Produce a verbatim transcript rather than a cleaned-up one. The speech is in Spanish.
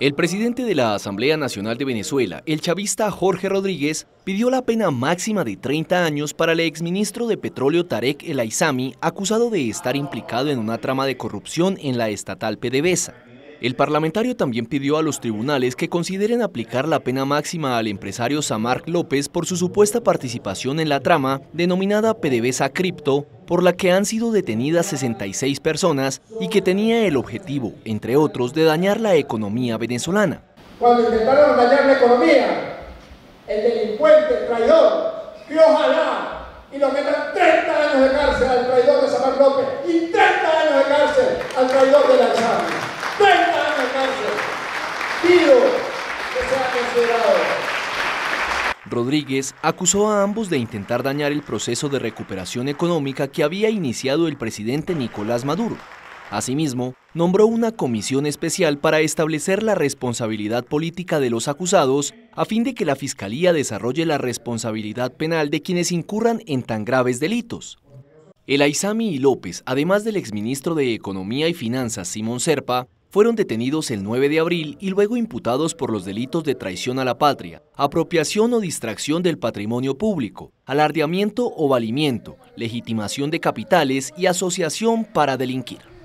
El presidente de la Asamblea Nacional de Venezuela, el chavista Jorge Rodríguez, pidió la pena máxima de treinta años para el exministro de Petróleo Tareck El Aissami, acusado de estar implicado en una trama de corrupción en la estatal P D V S A. El parlamentario también pidió a los tribunales que consideren aplicar la pena máxima al empresario Samark López por su supuesta participación en la trama denominada P D V S A Crypto, por la que han sido detenidas sesenta y seis personas y que tenía el objetivo, entre otros, de dañar la economía venezolana. Cuando intentaron dañar la economía, el delincuente, el traidor, que ojalá y lo metan treinta años de cárcel al traidor de Samark López y treinta años de cárcel al traidor de la Chávez. Rodríguez acusó a ambos de intentar dañar el proceso de recuperación económica que había iniciado el presidente Nicolás Maduro. Asimismo, nombró una comisión especial para establecer la responsabilidad política de los acusados a fin de que la Fiscalía desarrolle la responsabilidad penal de quienes incurran en tan graves delitos. El Aissami y López, además del exministro de Economía y Finanzas Simón Serpa, fueron detenidos el nueve de abril y luego imputados por los delitos de traición a la patria, apropiación o distracción del patrimonio público, alardeamiento o valimiento, legitimación de capitales y asociación para delinquir.